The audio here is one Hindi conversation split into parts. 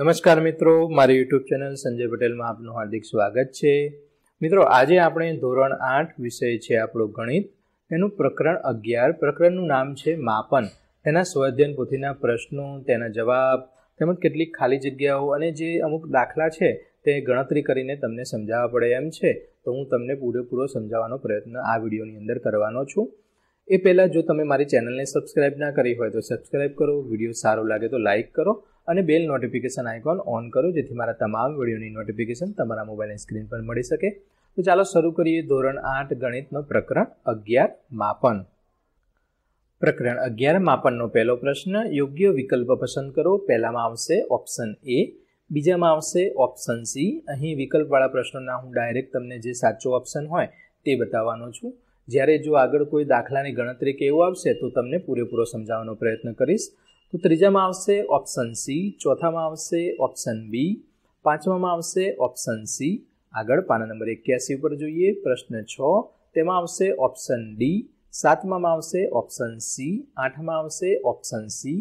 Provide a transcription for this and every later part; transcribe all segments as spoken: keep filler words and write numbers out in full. નમસ્કાર મિત્રો, મારી YouTube ચેનલ સંજય પટેલમાં આપનું હાર્દિક સ્વાગત છે। મિત્રો, આજે આપણે ધોરણ આઠ વિષય છે આપણો ગણિત, એનું પ્રકરણ અગિયાર, પ્રકરણનું નામ છે માપન। તેના સ્વાધ્યાયન પોથીના પ્રશ્નો, તેના જવાબ તેમજ કેટલીક ખાલી જગ્યાઓ અને જે અમુક દાખલા છે તે ગણતરી કરીને તમને સમજાવવા પડે એમ છે, તો હું તમને પૂરેપૂરો સમજાવવાનો પ્રયત્ન આ વિડીયોની અંદર કરવાનો છું। એ પહેલાં જો તમે મારી ચેનલને સબસ્ક્રાઈબ ના કરી હોય તો સબસ્ક્રાઈબ કરો, વિડીયો સારો લાગે તો લાઇક કરો અને બેલ નોટિફિકેશન આઇકોન ઓન કરો, જેથી મારા તમામ વિડીયોની નોટિફિકેશન તમારા મોબાઈલની સ્ક્રીન પર મળી શકે। તો ચાલો શરૂ કરીએ ધોરણ આઠ ગણિતનો પ્રકરણ અગિયાર માપન। પ્રકરણ અગિયાર માપનનો પહેલો પ્રશ્ન, યોગ્ય વિકલ્પ પસંદ કરો। પહેલામાં આવશે ઓપ્શન એ, બીજામાં આવશે ઓપ્શન સી। અહીં વિકલ્પવાળા પ્રશ્નોના હું ડાયરેક્ટ તમને જે સાચો ઓપ્શન હોય તે બતાવવાનો છું। જ્યારે જો આગળ કોઈ દાખલાની ગણતરી કે એવું આવશે તો તમને પૂરેપૂરો સમજાવવાનો પ્રયત્ન કરીશ। तो तीजा में आवशे ऑप्शन सी, चौथा में आवशे ऑप्शन बी, पांचमा में आवशे ऑप्शन सी। आगळ पाना नंबर इक्यासी पर जोईए प्रश्न छ, तेमां आवशे ऑप्शन डी, सातमा में आवशे ऑप्शन सी, आठमा आवशे ऑप्शन सी,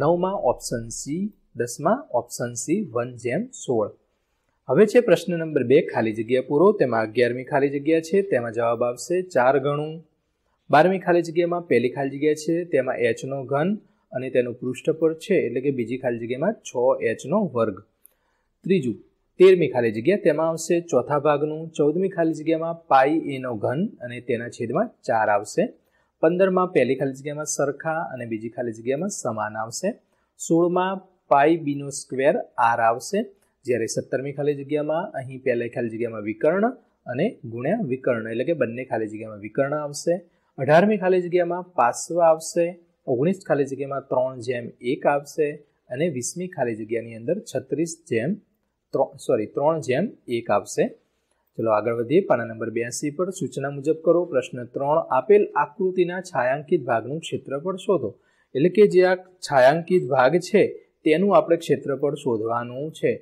नवमा ऑप्शन सी, दसमा ऑप्शन सी वन जेम सोळ। हवे छे प्रश्न नंबर बे, खाली जग्या पूरो। तेमां अगियारमी खाली जग्या छे, तेमां जवाब आवशे चार गणुं। बारमी खाली जग्या में पहली खाली जग्या छे, तेमां एच नो घन અને તેનું પૃષ્ઠ પર છે, એટલે કે બીજી ખાલી જગ્યામાં છ એચ નો વર્ગ। ત્રીજું તેરમી ખાલી જગ્યા, તેમાં આવશે ચોથા ભાગનું। ચૌદમી ખાલી જગ્યામાં પાઈ એ નો ઘન અને તેના છેદમાં ચાર આવશે। પંદરમાં પહેલી ખાલી જગ્યામાં સરખા અને બીજી ખાલી જગ્યામાં સમાન આવશે। સોળમાં પાઈ બી નો સ્ક્વેર આર આવશે। જ્યારે સત્તરમી ખાલી જગ્યામાં અહીં પહેલી ખાલી જગ્યામાં વિકર્ણ અને ગુણ્યા વિકર્ણ, એટલે કે બંને ખાલી જગ્યામાં વિકર્ણ આવશે। અઢારમી ખાલી જગ્યામાં પાસવા આવશે। ઓગણીસ ખાલી જગ્યામાં ત્રણ જેમ એક આવશે અને વીસમી ખાલી જગ્યાની અંદર છત્રીસ જેમ ત્રણ સોરી ત્રણ જેમ એક આવશે। ચલો આગળ વધીએ પાના નંબર બ્યાસી પર। સૂચના મુજબ કરો। પ્રશ્ન ત્રણ, આપેલ આકૃતિના છાયાંકિત ભાગનું ક્ષેત્રફળ શોધો। એટલે કે જે આ છાયાંકિત ભાગ છે તેનું આપણે ક્ષેત્રફળ શોધવાનું છે।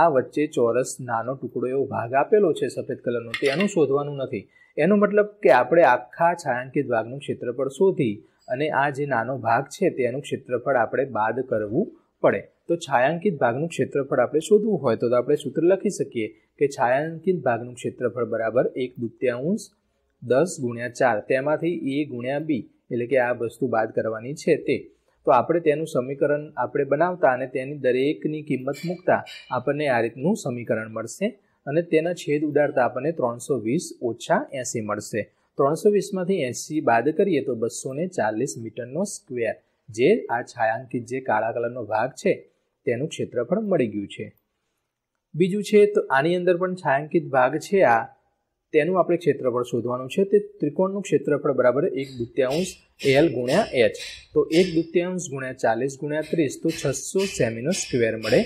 આ વચ્ચે ચોરસ નાનો ટુકડો એવો ભાગ આપેલો છે સફેદ કલરનો, તેનું શોધવાનું નથી। એનો મતલબ કે આપણે આખા છાયાંકિત ભાગનું ક્ષેત્રફળ શોધી અને આ જે નાનો ભાગ છે તેનું ક્ષેત્રફળ આપણે બાદ કરવું પડે। તો છાયાંકિત ભાગનું ક્ષેત્રફળ આપણે શોધવું હોય તો આપણે સૂત્ર લખી શકીએ કે છાયાંકિત ભાગનું ક્ષેત્રફળ બરાબર એક દૂત્યાંશ દસ ગુણ્યા ચાર, તેમાંથી એ ગુણ્યા બી, એટલે કે આ વસ્તુ બાદ કરવાની છે તે। તો આપણે તેનું સમીકરણ આપણે બનાવતા અને તેની દરેકની કિંમત મૂકતા આપણને આ રીતનું સમીકરણ મળશે અને તેના છેદ ઉડાડતા આપણને ત્રણસો વીસ ઓછા એંસી મળશે। ત્રણસો વીસમાંથી એંસી બાદ કરીએ તો બસો ને ચાલીસ મીટરનો સ્ક્વેર, જે આ છાયાંકિત જે કાળા કલરનો ભાગ છે તેનું ક્ષેત્રફળ મળી ગયું છે। બીજું છે, તો આની અંદર પણ છાયાંકિત ભાગ છે આ, તેનું આપણે ક્ષેત્રફળ શોધવાનું છે। તે ત્રિકોણનું ક્ષેત્રફળ બરાબર એક દૂત્યાંશ એલ ગુણ્યા એચ, તો એક દૂત્યાંશ ગુણ્યા ચાલીસ ગુણ્યા ત્રીસ, તો છસો સેમીનો સ્ક્વેર મળે।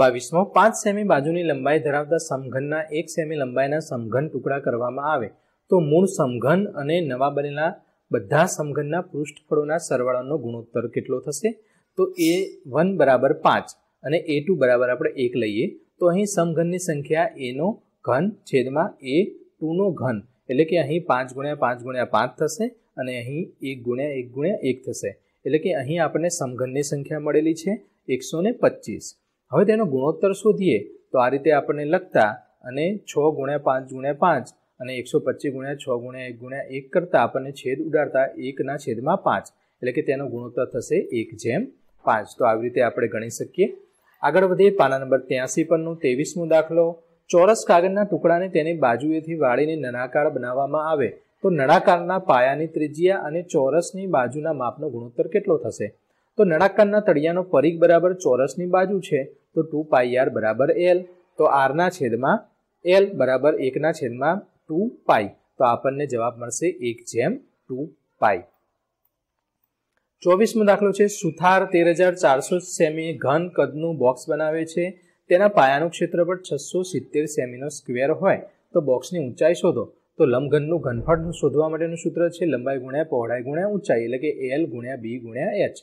બાવીસમો, પાંચ સેમી બાજુની લંબાઈ ધરાવતા સમઘનના એક સેમી લંબાઈના સમઘન ટુકડા કરવામાં આવે તો મૂળ સમઘન અને નવા બનેલા બધા સમઘનના પૃષ્ઠફળોના સરવાળાનો ગુણોત્તર કેટલો થશે? તો એ વન બરાબર પાંચ અને એ ટુ બરાબર આપણે એક લઈએ તો અહીં સમઘનની સંખ્યા એનો ઘન છેદમાં એ ટુનો ઘન, એટલે કે અહીં પાંચ ગુણ્યા પાંચ ગુણ્યા પાંચ થશે અને અહીં એક ગુણ્યા એક ગુણ્યા એક થશે, એટલે કે અહીં આપણને સમઘનની સંખ્યા મળેલી છે એકસો ને પચીસ। હવે તેનો ગુણોત્તર શોધીએ તો આ રીતે આપણને લખતા અને છ ગુણ્યા પાંચ ગુણ્યા પાંચ અને એકસો પચીસ ગુણ્યા છ ગુણ્યા એક ગુણ્યા એક કરતાં આપણને છેદ ઉડાડતા એકના છેદમાં પાંચ, એટલે કે તેનો ગુણોત્તર થશે એક જેમ પાંચ। તો આવી રીતે આપણે ગણી શકીએ। આગળ વધીએ પાના નંબર ત્યાંસી પરનો ત્રેવીસમો દાખલો, ચોરસ કાગળના ટુકડાને તેની બાજુએથી વાળીને નળાકાર બનાવવામાં આવે તો નળાકારના પાયાની ત્રિજ્યા અને ચોરસની બાજુના માપનો ગુણોત્તર કેટલો થશે? તો નળાકારના તળિયાનો પરિઘ બરાબર ચોરસની બાજુ છે, તો ટુ પાઈ આર બરાબર એલ, તો આરના છેદમાં એલ બરાબર એકના છેદમાં ટુ પાઈ, તો આપણને જવાબ મળશે એક જેમ ટુ પાઈ। ચોવીસમો દાખલો છે, સુથાર તેર હજાર ચારસો સેમી ઘન કદનું બોક્સ બનાવે છે, તેના પાયાનું ક્ષેત્રફળ છસો સિત્તેર સેમીનો સ્ક્વેર હોય તો બોક્સની ઊંચાઈ શોધો। તો લંબઘનનું ઘનફળ શોધવા માટેનું સૂત્ર છે લંબાઈ ગુણ્યા પહોળાઈ ગુણ્યા ઊંચાઈ, એટલે કે એલ ગુણ્યા બી ગુણ્યા એચ।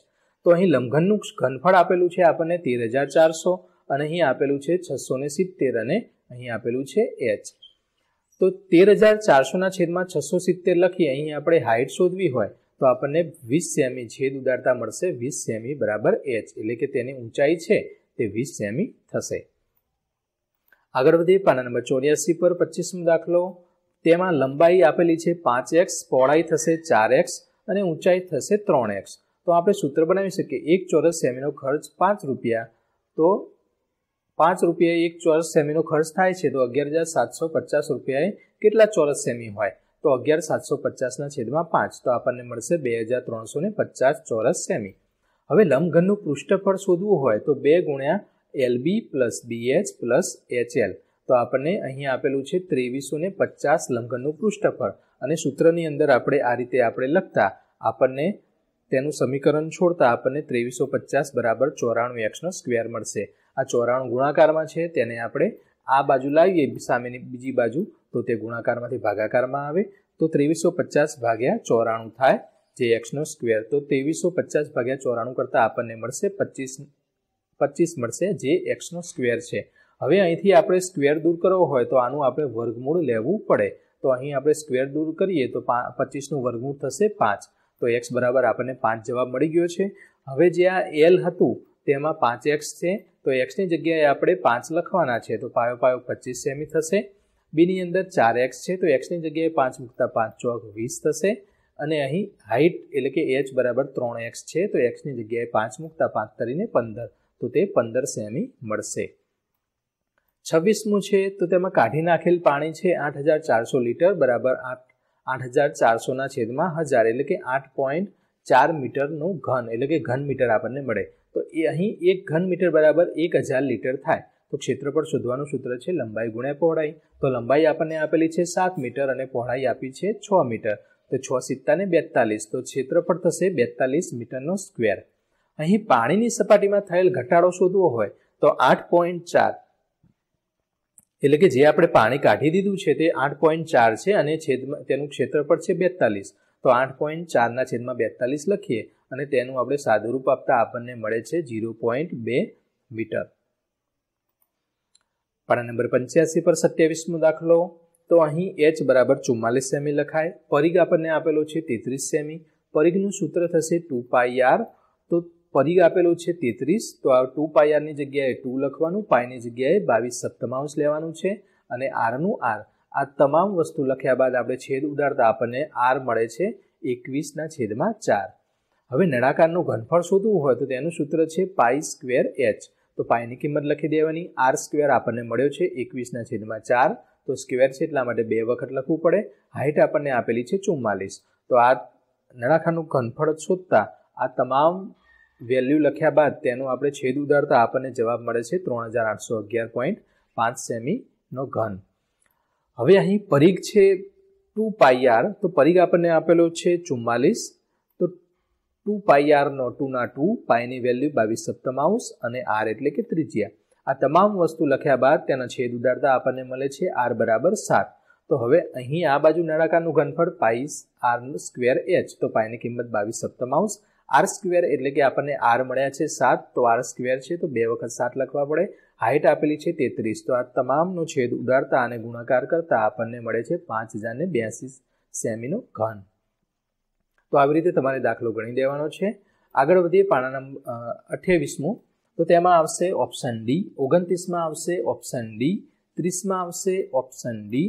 તો અહીં લંબઘનનું ઘનફળ આપેલું છે આપણને તેર હજાર ચારસો અને અહીં આપેલું છે છસો ને સિત્તેર અને અહીં આપેલું છે એચ। તો તેર હજાર ચારસોના છેદમાં છસો સિત્તેર લખીએ, અહીં આપણે હાઇટ શોધવી હોય તો तो आपने वीस सेमी छेद उदारता मळशे वीस सेमी बराबर एच એટલે કે તેની ઊંચાઈ છે તે વીસ સેમી થશે। આગળ વધીએ પાના નંબર चौरासी પર पच्चीसमो દાખલો। તેમાં લંબાઈ આપેલી છે पाँच एक्स, પહોળાઈ થશે चार एक्स અને ઊંચાઈ થશે तीन एक्स। તો આપણે સૂત્ર બનાવી શકીએ एक ચોરસ સેમીનો ખર્ચ पाँच રૂપિયા, તો पाँच રૂપિયા एक ચોરસ સેમીનો ખર્ચ થાય છે તો अग्यार हज़ार सात सौ पचास રૂપિયા કેટલા ચોરસ સેમી હોય तो अगियार सात सौ पचास छेद में पांच तो आपने मळशे बे हज़ार त्रण सौ पचास चौरस सेमी। हवे लंबघननुं पृष्ठफळ शोधवुं होय तो बे गुण्या L B plus BH plus H L तो आपने अहीं आपेलुं छे तेवीस सौ पचास लंबघननुं पृष्ठफळ अने सूत्रनी अंदर आपणे आ रीते आपणे लखता आपने तेनुं समीकरण छोड़ता आपने तेवीस सौ पचास बराबर चौराणु एक्सनो स्क्वेर मळशे। आ चौराणु गुणाकारमां छे तेने आपणे आ बाजू लावीए सामेनी बीजी बाजू तो ते गुणाकारमांथी भागाकारमां आवे तो तेवीस सौ पचास भाग्या चौराणु थाय जे एक्स नो स्क्वेर तो तेवीस सौ पचास भाग्या चौराणु करता आपने मळशे पच्चीस पच्चीस मळशे जे एक्स नो स्क्वेर छे। हवे अहींथी आपणे स्क्वेर दूर करवो होय तो आनुं आपणे वर्गमूळ लेवुं पड़े तो अहीं आपणे स्क्वेर दूर करीए तो पच्चीस नुं वर्गमूळ थशे पाँच तो एक्स बराबर आपने पाँच जवाब मळी गयो छे। हवे जे आ एल हतुं तेमां पाँच एक्स छे तो एक्स नी जग्याए आपणे पाँच लखवाना छे तो पायो पायो पच्चीस सेमी थशे। बी नी अंदर चार एक्स है तो एक्स नी जग्याए पाँच मुकता पाँच चौक वीस थशे अने अहीं हाइट एटले के एच बराबर त्रण एक्स है तो एक्स नी जग्याए पाँच मुकता पाँच तरीने पंदर तो ते पंदर सेमी मळशे। छब्बीसमु छे तो तेमां काढी नाखेल पाणी छे आठ हज़ार चार सौ लीटर बराबर आठ आठ हज़ार चार सौ ना छेद में हज़ार एटले के आठ पॉइंट चार मीटर नो घन एटले के घन मीटर आपणने मळे तो ए अहीं एक घन मीटर बराबर एक हज़ार लीटर थाय। तो क्षेत्रफळ शोधवानुं सूत्र छे लंबाई गुण्या पहोळाई तो लंबाई आपणने आपेली छे सात मीटर अने पहोळाई आपी छे छ मीटर तो छ सित्ता ने बेतालीस तो क्षेत्रफळ थशे बेतालीस मीटरनो स्क्वेर। अहीं पाणीनी सपाटीमां थयेल घटाडो शोधवो होय तो आठ पॉइंट चार एटले के जे आपणे पाणी काढी दीधुं छे ते आठ पॉइंट चार छे अने छेदमां तेनुं क्षेत्रफळ छे बेतालीस तो आठ पॉइंट चार ना छेदमां बेतालीस लखीए अने तेनुं आपणे सादुरूप आपता आपणने मळे छे जीरो पॉइंट बे मीटर। पाना नंबर पंच्यासी पर सत्यावीसमो दाखलो। तो अहीं एच बराबर चुम्मालीस सेमी लखाय, परिघ आपणने आपेलो छे तेत्रीस सेमी, परिघनुं सूत्र थशे टू पाई आर तो परिघ आपेलो छे तेत्रीस तो आ टू पाई आर नी जग्याए टू लखवानुं पाईनी जग्याए बावीस सप्तमांश लेवानुं छे अने आरनुं आर आ तमाम वस्तु लख्या बाद आपणे छेद उडारता आपणने आर मळे छे एकवीस ना छेदमां चार। हवे नळाकारनुं घनफळ शोधवुं होय तो तेनुं सूत्र छे पाई स्क्वेर एच तो पाई की किंमत लखी देवानी आर स्क्वेर आपने मळ्यो छे एकवीस ना छेदमां चार तो स्क्वेर छे एटला माटे बे वखत लखवुं पड़े। हाइट आपने आपेली छे चुम्मालीस तो आ नळाकारनुं घनफळ शोधता आ तमाम वेल्यू लख्या बाद तेनो आपणे छेद उदारता आपने जवाब मळे छे त्रण हज़ार आठ सौ अगियार पॉइंट पांच सेमी नो घन। हवे अहीं परिघ छे टू पाई आर तो परिघ आपने आपेलो छे चुम्मालीस टू पाई आर नो टू ना टू पाई नी वेल्यू बावीस सप्तमांश अने आर एटले के त्रिज्या आ तमाम वस्तु लख्या बाद तेना छेद उदारता आपने मळे छे आर बराबर सात। तो हवे अहीं आ बाजू नळाकारनुं घनफळ पाई आर स्क्वेर एच तो पाई नी किंमत बावीस सप्तमांश आर स्क्वेर एटले के आपने आर मळ्या छे सात तो आर स्क्वेर छे तो बे वखत सात लखवा पड़े। हाइट आपेली छे तेत्रीस तो आ तमामनो छेद उदारता अने गुणाकार करता आपने मळे छे पांच हज़ार ने ब्यासी सेमीनो घन। तो आ रीते तमारे दाखलो गणी देवानो छे। आगळ वधीए पाना नंबर अठावीसमो तो तेमां आवशे ऑप्शन डी, ओगणतीस मां आवशे ऑप्शन डी, तीस मां आवशे ऑप्शन डी।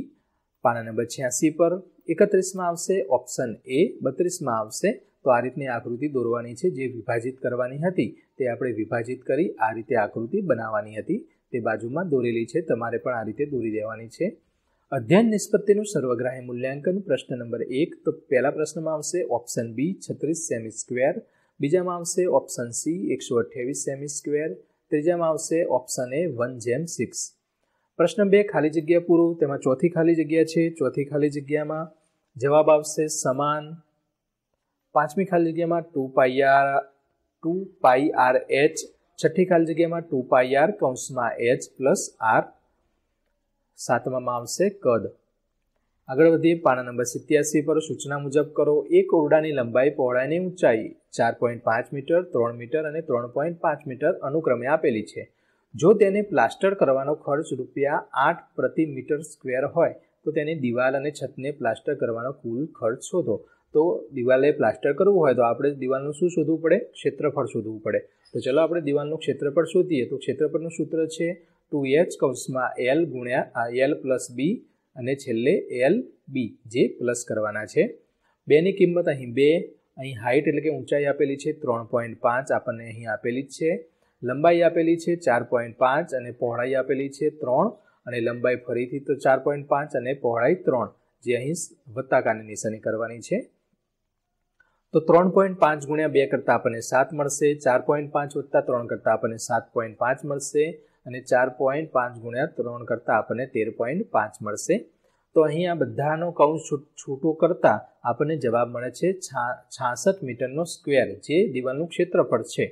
पाना नंबर छियासी पर इकतीस मां आवशे ऑप्शन ए, बत्रीस मां आवशे। तो आ रीतनी आकृति दोरवानी छे जे विभाजित करवानी हती ते आपणे विभाजित करी आ रीते आकृति बनाववानी हती ते बाजूमां दोरेली छे तमारे पण आ रीते दोरी देवानी छे। अध्ययन निष्पत्तिनुं सर्वग्राही मूल्यांकन प्रश्न नंबर एक तो पहला प्रश्न में आवशे ऑप्शन बी छत्तीस सेमी स्क्वेर, बीजा में आवशे ऑप्शन सी एक सौ अठावीस सेमी स्क्वेर, तीजा में आवशे ऑप्शन ए वन जेम सिक्स। प्रश्न बे खाली जग्या पूरो तेमां चौथी खाली जग्या छे, चौथी खाली जग्या में जवाब आवशे समान। पांचमी खाली जग्या में two pi R two pi R H, छठी खाली जग्या में टू पाई आर कौंस में एच प्लस आर, सातमा मां आवशे कद। आगळ वधीए पाना नंबर सत्यासी पर सूचना मुजब करो। एक ओरडानी लंबाई पहोळाई ने ऊंचाई चार पॉइंट पांच मीटर त्रण मीटर अने त्रण पॉइंट पांच मीटर अनुक्रमे आपेली छे। जो तेने प्लास्टर करवानो खर्च रूपिया आठ प्रति मीटर स्क्वेर होय तो तेनी दीवाल अने छतने प्लास्टर करवानो कुल खर्च शोधो। तो दीवाले प्लास्टर करवू होय तो आपणे दीवालनुं शुं शोधवू पड़े, क्षेत्रफळ शोधवू पड़े। तो चलो आपणे दीवालनुं क्षेत्रफळ शोधीए। तो क्षेत्रफळनुं सूत्र छे टू एच कौंसमां एल गुण्या एल प्लस बी अने छेल्ले एल बी जे प्लस करवाना छे। बे नी किंमत अहीं बे, अहीं हाइट एटले के ऊंचाई आपेली छे त्रण पॉइंट पांच आपणने अहीं आपेली ज छे, लंबाई आपेली छे चार पॉइंट पांच अने पहोळाई आपेली छे त्रण अने लंबाई फरीथी तो चार पॉइंट पांच अने पहोळाई त्रण जे अहीं वत्ताकानी निशानी करवानी छे। तो त्रण पॉइंट पांच गुण्या बे करता अपने सात मळशे, चार पॉइंट पांच वत्ता त्रण करता अपने सात पॉइंट पांच मळशे अने चार पॉइंट पांच गुण्या त्रण करता अपने तेर पॉइंट पांच मळशे। तो अहीं आ बधानो कौंस छूटो करता आपने जवाब मळे छे छियासठ मीटरनो स्क्वेर जे दीवालनुं क्षेत्रफळ छे।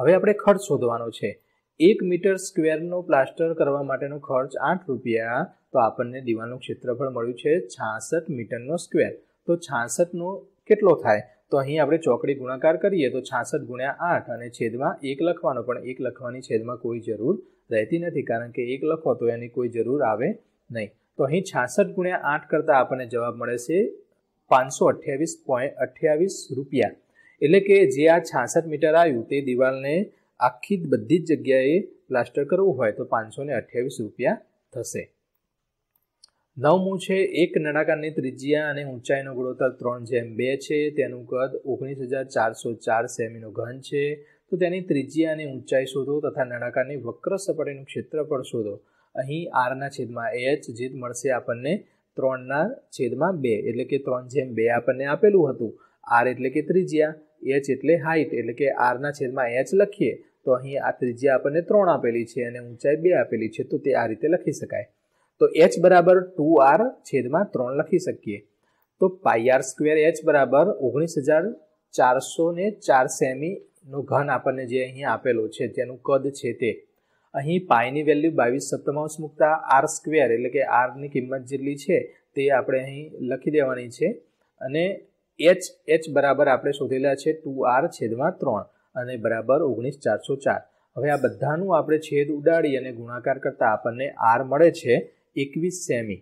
हवे आपणे खर्च शोधवानो छे। एक मीटर स्क्वेरनो प्लास्टर करवा माटेनो खर्च आठ रुपया। तो आपने दीवालनुं क्षेत्रफळ मळ्युं छे छियासठ मीटरनो स्क्वेर। तो छियासठ नो केटलो थाय तो अहीं आपणे चौकड़ी गुणाकार करीए तो छियासठ गुण्या आठ अने छेदमां एक लखवानो, पण एक लखवानी छेदमां कोई जरूर रहेती नथी कारण के एक लखो तो एनी कोई जरूर आवे नहीं। तो अहीं छियासठ गुण्या आठ करता आपने जवाब मळे छे पांचसौ अठयावीस पॉइंट अठयावीस रुपया। एटले के जे आ छियासठ मीटर आव्युं ते दीवालने आखी बधी ज जग्याए प्लास्टर करवुं होय तो पांचसौ ने अठयावीस रुपया थशे। नवमू छे एक नळाकारनी त्रिज्या अने ऊंचाईनो गुणोत्तर त्रण जेम बे छे, तेनुं कद ओगनीस हज़ार चार सौ चार सेमीनो घन छे। तो तेनी त्रिज्या अने ऊंचाई शोधो तथा नळाकारनी वक्र सपाटीनुं क्षेत्रफळ शोधो। अहीं आर ना छेदमां एच जे मळशे आपणने त्रण ना छेदमां बे एटले के त्रण जेम बे आपणने आपेलुं हतुं। आर एटले के त्रिज्या, एच एटले हाइट एटले के आर ना छेदमां एच लखीए तो अहीं आ त्रिज्या आपणने त्रण आपेली छे अने ऊंचाई बे आपेली छे तो ते आ रीते लखी शकाय। तो एच बराबर टू आर छेदमां त्रण लखी शकीए। तो पाई आर स्क्वेर एच बराबर ओगनीस हज़ार चार सौ ने चार सेमी नो घन आपणने जे अहीं आपेलो छे तेनुं कद छे ते। अहीं पाई नी वेल्यू बावीस सप्तमांश मुकता आर स्क्वेर एटले के आर नी किंमत जेटली छे ते आपणे अहीं लखी देवानी छे अने एच एच बराबर आपणे शोधेला छे टू आर छेदमां त्रण अने बराबर ओगनीस चार सौ चार। हवे आ बधानुं आपणे छेद उडाडी अने गुणाकार करता आपणने आर मळे छे एकवीस सेमी।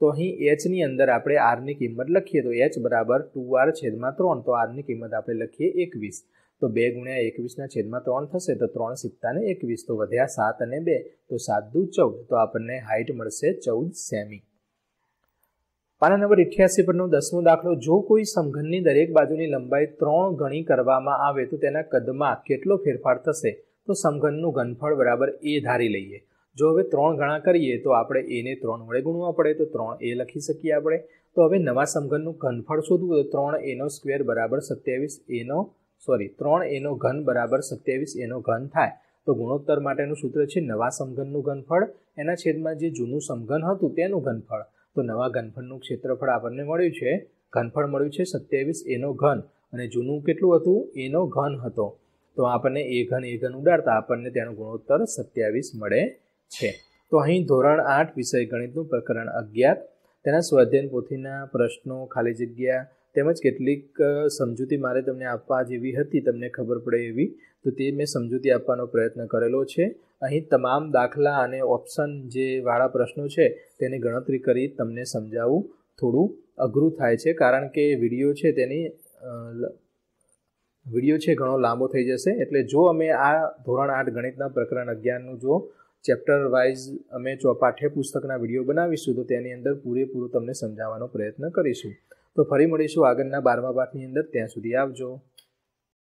तो अहीं एच नी अंदर आपणे आर नी किंमत लखीए तो एच बराबर टू आर छेदमां त्रण तो आर नी किंमत आपणे लखीए एकवीस। तो बे गुण्या एकवीस ना छेदमां त्रण थशे तो त्रण सित्ता ने एकवीस तो वध्या सात अने बे तो सात दू चौद तो आपणने हाइट मळशे चौद सेमी। पाना नंबर अठासी परनो दसमो दाखलो। जो कोई समघननी दरेक बाजुनी लंबाई त्रण गणी करवामां आवे तो तेना कदमां केटलो फेरफार थशे। तो समघननुं घनफळ बराबर ए धारी लईए। जो हवे त्रण गणा करीए तो आपणे ए ने त्रण वडे गुणवा पड़े तो त्रण ए लखी शकीए आपणे। तो हवे नवा समघननुं घनफळ शोधवुं तो त्रण ए नो स्क्वेर बराबर सत्यावीस ए नो सॉरी त्रण एनो घन बराबर सत्यावीस एनो घन थाय। तो गुणोत्तर माटेनुं सूत्र छे नवा समघननुं घनफळ एना छेदमां जे जूनुं समघन हतुं तेनुं घनफळ। तो नवा घनफळनुं क्षेत्रफळ आपणने मळ्युं छे घनफळ मळ्युं छे सत्यावीस एनो घन अने जूनुं કેટલું હતું एनो घन हतो। तो आपणने ए घन ए घन ઉડાડતા આપણને તેનો ગુણોત્तर सत्यावीस મળે છે। તો અહીં ધોરણ आठ વિષય ગણિતનું પ્રકરણ અગિયાર તેના સ્વાધ્યાયન પોથીના પ્રશ્નો ખાલી જગ્યા તેમજ કેટલીક સમજૂતી મારે તમને આપવા જેવી હતી તમને ખબર પડે એવી તો તે મેં સમજૂતી આપવાનો પ્રયત્ન કરેલો છે। અહીં તમામ દાખલા અને ઓપ્શન જે વાળા પ્રશ્નો છે તેની ગણતરી કરી તમને સમજાવવું થોડું અઘરું થાય છે કારણ કે વિડીયો છે તેની વિડીયો છે ઘણો લાંબો થઈ જશે એટલે જો અમે આ ધોરણ આઠ ગણિતના પ્રકરણ અગિયારનું જો ચેપ્ટર વાઇઝ અમે જો પાઠ્યપુસ્તકના વિડીયો બનાવીશું તો તેની અંદર પૂરેપૂરો તમને સમજાવવાનો પ્રયત્ન કરીશું। તો ફરી મળીશું આગળના બારમા પાઠની અંદર, ત્યાં સુધી આવજો।